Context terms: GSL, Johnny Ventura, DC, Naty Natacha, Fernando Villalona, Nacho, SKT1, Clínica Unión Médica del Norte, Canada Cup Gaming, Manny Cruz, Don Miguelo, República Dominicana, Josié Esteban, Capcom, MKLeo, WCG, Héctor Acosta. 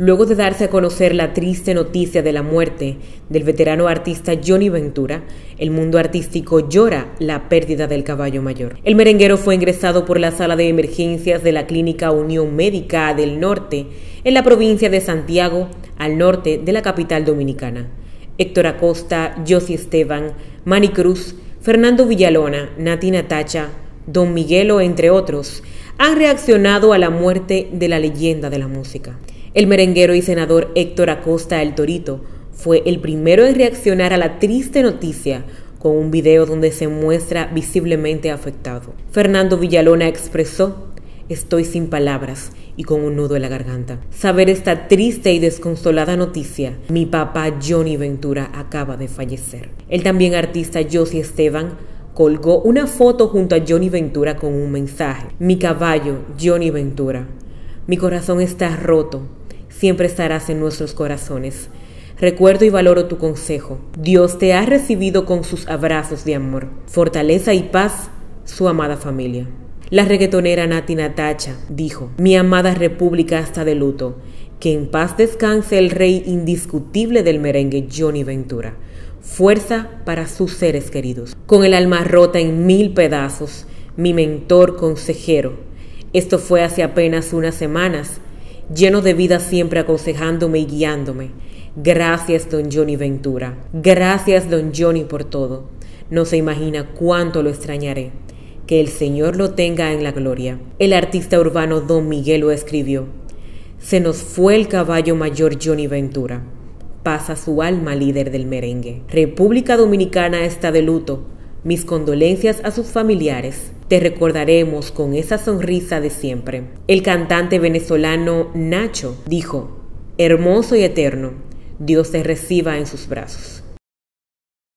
Luego de darse a conocer la triste noticia de la muerte del veterano artista Johnny Ventura, el mundo artístico llora la pérdida del caballo mayor. El merenguero fue ingresado por la sala de emergencias de la Clínica Unión Médica del Norte, en la provincia de Santiago, al norte de la capital dominicana. Héctor Acosta, Josié Esteban, Manny Cruz, Fernando Villalona, Naty Natacha, Don Miguelo, entre otros, han reaccionado a la muerte de la leyenda de la música. El merenguero y senador Héctor Acosta el Torito fue el primero en reaccionar a la triste noticia con un video donde se muestra visiblemente afectado. Fernando Villalona expresó: "Estoy sin palabras y con un nudo en la garganta. Saber esta triste y desconsolada noticia, mi papá Johnny Ventura acaba de fallecer". El también artista Josié Esteban colgó una foto junto a Johnny Ventura con un mensaje: "Mi caballo, Johnny Ventura, mi corazón está roto. Siempre estarás en nuestros corazones. Recuerdo y valoro tu consejo. Dios te ha recibido con sus abrazos de amor, fortaleza y paz, su amada familia". La reggaetonera Naty Natacha dijo: "Mi amada república está de luto. Que en paz descanse el rey indiscutible del merengue, Johnny Ventura. Fuerza para sus seres queridos. Con el alma rota en 1000 pedazos, mi mentor, consejero. Esto fue hace apenas unas semanas. Lleno de vida, siempre aconsejándome y guiándome. Gracias, don Johnny Ventura. Gracias, don Johnny, por todo. No se imagina cuánto lo extrañaré. Que el Señor lo tenga en la gloria". El artista urbano Don Miguelo escribió: "Se nos fue el caballo mayor Johnny Ventura. Pasa su alma, líder del merengue. República Dominicana está de luto. Mis condolencias a sus familiares. Te recordaremos con esa sonrisa de siempre". El cantante venezolano Nacho dijo: "Hermoso y eterno, Dios te reciba en sus brazos".